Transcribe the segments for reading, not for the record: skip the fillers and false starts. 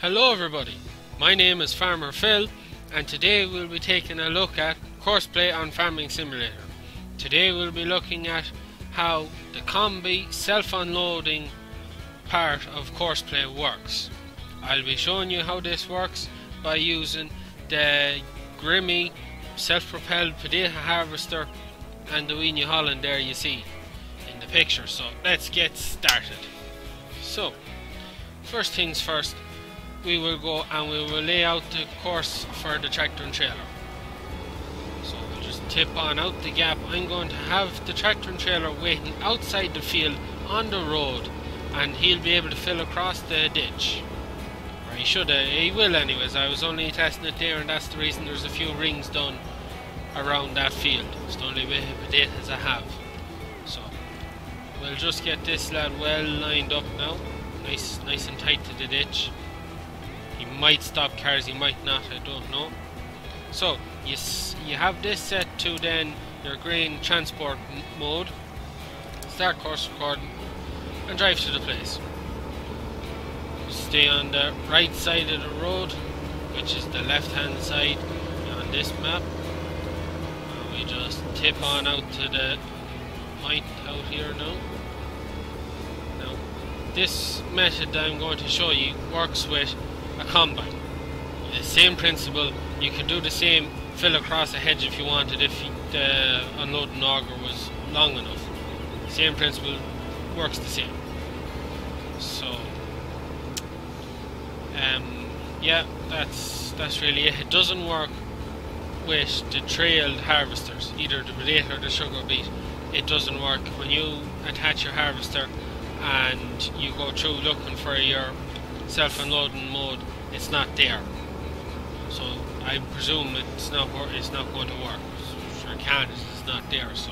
Hello everybody, my name is Farmer Phil and today we'll be taking a look at Courseplay on Farming Simulator. Today we'll be looking at how the combi self-unloading part of Courseplay works. I'll be showing you how this works by using the Grimme self-propelled potato harvester and the Weenie Holland there you see in the picture. So let's get started. So first things first, we will go and we will lay out the course for the tractor and trailer. So we'll just tip on out the gap. I'm going to have the tractor and trailer waiting outside the field on the road, and he'll be able to fill across the ditch. Or he should, he will anyways. I was only testing it there, and that's the reason there's a few rings done around that field. It's the only way of potatoes I have. So we'll just get this lad well lined up now, nice and tight to the ditch. He might stop cars, he might not, I don't know. So you have this set to then your grain transport mode. Start course recording and drive to the place. Stay on the right side of the road, which is the left hand side on this map. And we just tip on out to the point out here now. Now this method that I'm going to show you works with a combine. The same principle, you can do the same fill across a hedge if you wanted, if the unloading auger was long enough. Same principle, works the same. So yeah, that's really it. It doesn't work with the trailed harvesters, either the potato or the sugar beet. It doesn't work when you attach your harvester and you go through looking for your self-unloading mode. It's not there, so I presume it's not going to work. Sure can, it's not there, so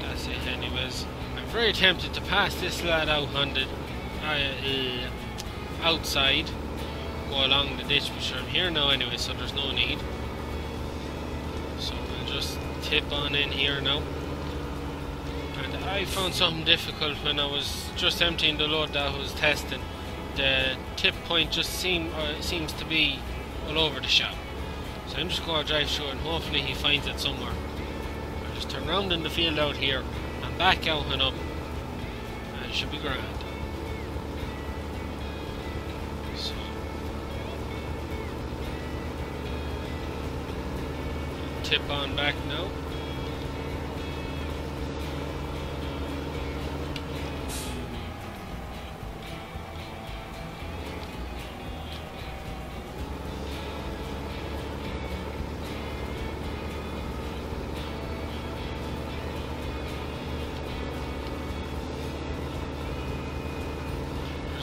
that's it. Anyways, I'm very tempted to pass this lad out on the outside, go along the ditch, but sure I'm here now anyway, so there's no need. So we'll just tip on in here now. And I found something difficult when I was just emptying the load that I was testing. The tip point just seems to be all over the shop. So I'm just going to drive through and hopefully he finds it somewhere. I'll just turn around in the field out here and back out and up, and it should be grand. So tip on back now.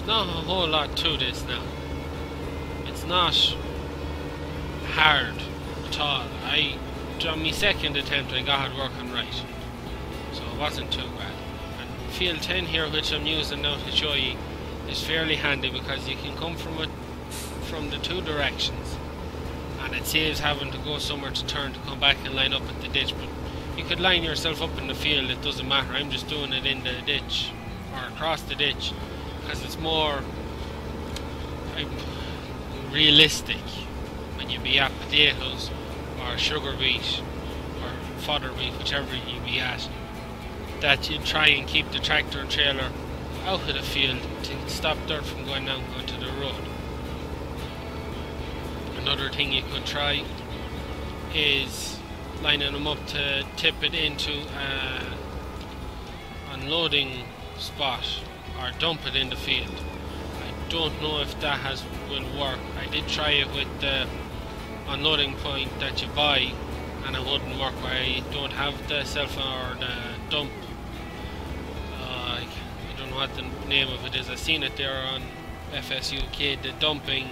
Not a whole lot to this now. It's not hard at all. On my second attempt I got it working right, so it wasn't too bad. And field 10 here, which I'm using now to show you, is fairly handy because you can come from it from the two directions, and it saves having to go somewhere to turn to come back and line up at the ditch. But you could line yourself up in the field, it doesn't matter. I'm just doing it in the ditch or across the ditch, because it's more realistic when you be at potatoes or sugar beet or fodder beet, whichever you be at, that you try and keep the tractor and trailer out of the field to stop dirt from going down onto the road. Another thing you could try is lining them up to tip it into an unloading spot, or dump it in the field. I don't know if that will work. I did try it with the unloading point that you buy and it wouldn't work. I don't have the self or the dump, I don't know what the name of it is. I seen it there on FSUK, the dumping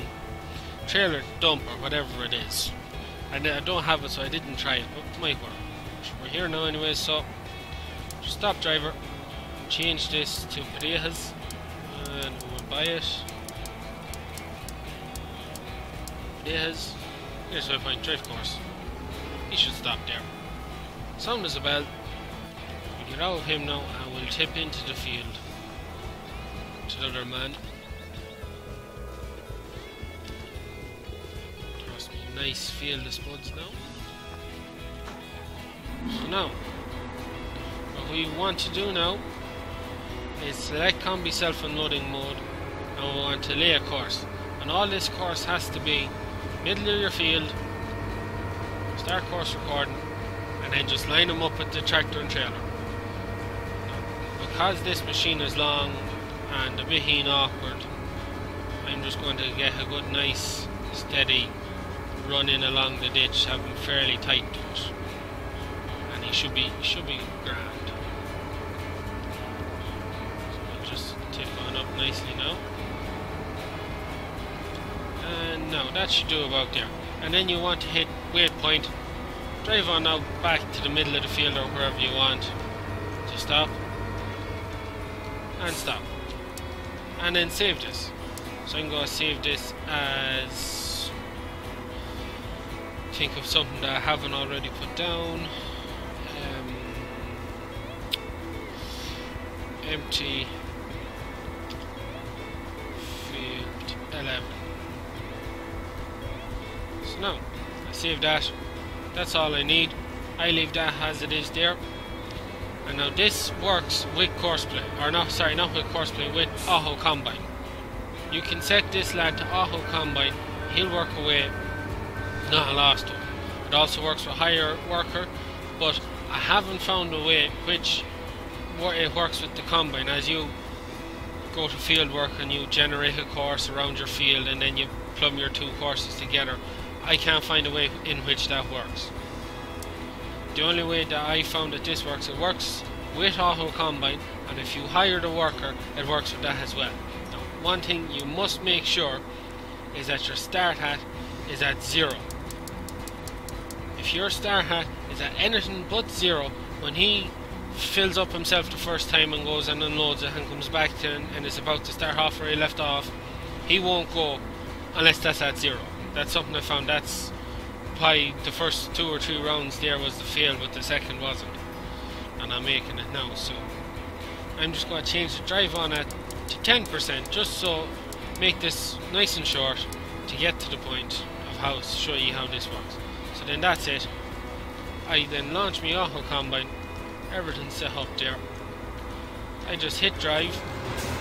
trailer dump or whatever it is. And I don't have it, so I didn't try it, but it might work. We're here now anyway, so stop driver. Change this to potatoes and we'll buy it. Potatoes. Here's my point, drive course. He should stop there. Sound is a bell. We get out of him now and we'll tip into the field to the other man. place fill the spots now. So now, what we want to do now is select Combi self-unloading mode, and we want to lay a course. And all this course has to be middle of your field, start course recording, and then just line them up with the tractor and trailer. Now, because this machine is long and a bit heen awkward, I'm just going to get a good nice steady run in along the ditch, having fairly tight to it. And he should be grand. So I'll just tip on up nicely now. And now that should do about there. And then you want to hit waypoint, drive on out back to the middle of the field or wherever you want to stop, and stop, and then save this. So I'm going to save this as, think of something that I haven't already put down, empty field 11. So now I save that. That's all I need. I leave that as it is there. And now this works with Courseplay, or no, sorry, not with Courseplay, with Auto Combine. You can set this lad to Auto Combine, he'll work away, not a lost one. It also works with higher worker, but I haven't found a way which it works with the combine. As you go to field work and you generate a course around your field and then you plumb your two courses together, I can't find a way in which that works. The only way that I found that this works, it works with Auto Combine, and if you hire the worker, it works with that as well. Now, one thing you must make sure is that your start hat is at 0. If your start hat is at anything but 0, when he fills up himself the first time and goes and unloads it and comes back to and is about to start off where he left off, he won't go unless that's at 0. That's something I found. That's why the first 2 or 3 rounds there was the fail, but the second wasn't. And I'm making it now, so I'm just going to change the drive on at to 10%, just so make this nice and short to get to the point of how to show you how this works. So then that's it. I then launch my Auto Combine. Everything's set up there. I just hit drive.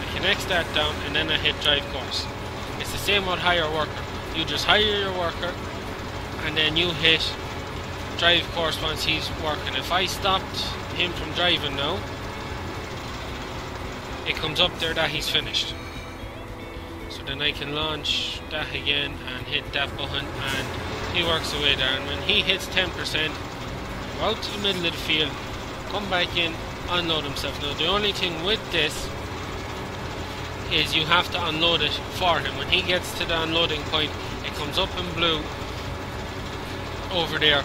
I connect that down, and then I hit drive course. It's the same with hire worker. You just hire your worker, and then you hit drive course once he's working. If I stopped him from driving now, it comes up there that he's finished. So then I can launch that again and hit that button, and he works away there. And when he hits 10%, go out to the middle of the field, come back in, unload himself. Now the only thing with this is you have to unload it for him. When he gets to the unloading point, it comes up in blue over there,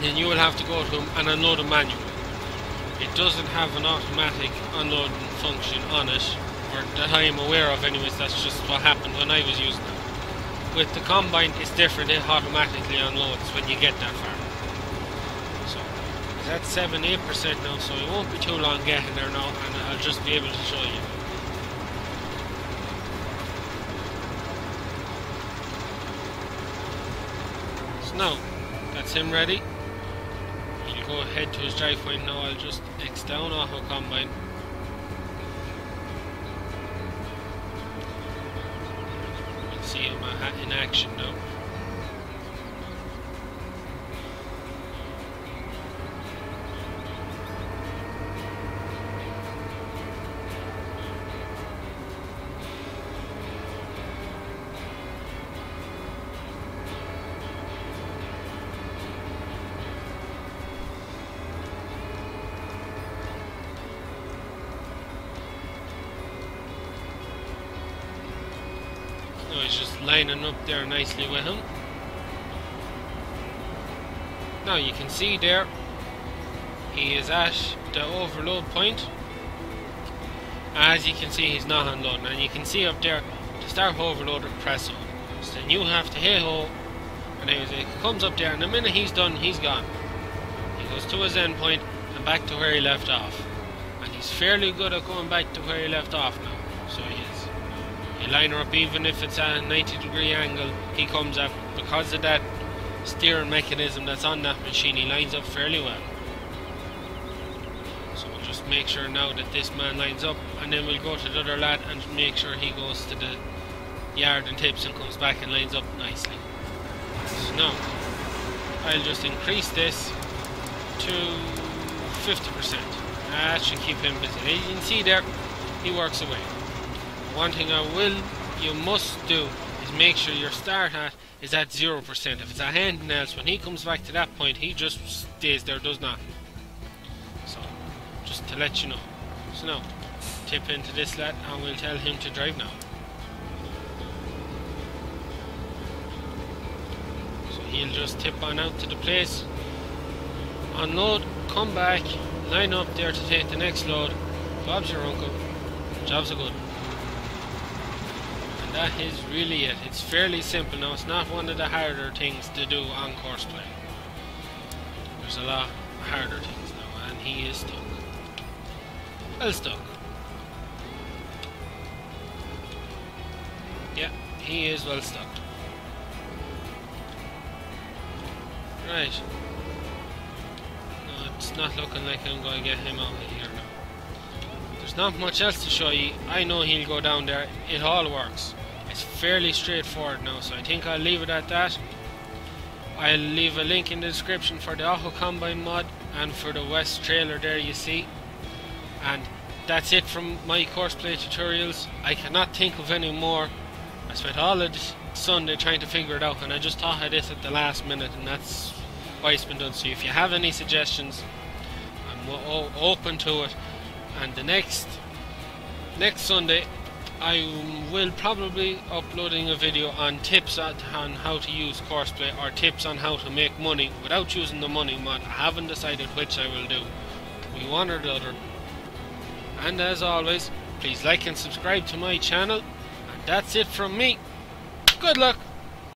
then you will have to go to him and unload him manually. It doesn't have an automatic unloading function on it, or that I am aware of anyways. That's just what happened when I was using it. With the combine it's different, it automatically unloads when you get that far. So that's 7-8% now, so it won't be too long getting there now, and I'll just be able to show you. Now, that's him ready. He'll go ahead to his drive point now. I'll just X down Auto Combine. You can see him in action now. Just lining up there nicely with him. Now you can see there he is at the overload point. As you can see, he's not unloading, and you can see up there to start overloader, press O. So then you have to hit O, and it comes up there, and the minute he's done, he's gone. He goes to his end point and back to where he left off, and he's fairly good at going back to where he left off now. So you line her up, even if it's at a 90-degree angle, he comes up. Because of that, steering mechanism that's on that machine, he lines up fairly well. So we'll just make sure now that this man lines up, and then we'll go to the other lad and make sure he goes to the yard and tips and comes back and lines up nicely. So now I'll just increase this to 50%. That should keep him busy. As you can see there, he works away. One thing you must do is make sure your start hat is at 0%. If it's at anything else, when he comes back to that point, he just stays there, does not. So, just to let you know. So now, tip into this lad and we'll tell him to drive now. So he'll just tip on out to the place, unload, come back, line up there to take the next load. Bob's your uncle, jobs are good. That is really it. It's fairly simple now. It's not one of the harder things to do on Courseplay. There's a lot harder things now, and he is stuck. Well stuck. Yeah, he is well stuck. Right. No, it's not looking like I'm going to get him out of here now. There's not much else to show you. I know he'll go down there. It all works. It's fairly straightforward now, so I think I'll leave it at that. I'll leave a link in the description for the Auto Combine mod and for the West trailer there you see. And that's it from my Courseplay tutorials. I cannot think of any more. I spent all of Sunday trying to figure it out, and I just thought of this at the last minute, and that's why it's been done. So if you have any suggestions, I'm open to it. And the next Sunday I will probably uploading a video on tips on how to use Courseplay, or tips on how to make money without using the money mod. I haven't decided which I will do, be one or the other. And as always, please like and subscribe to my channel. And that's it from me. Good luck.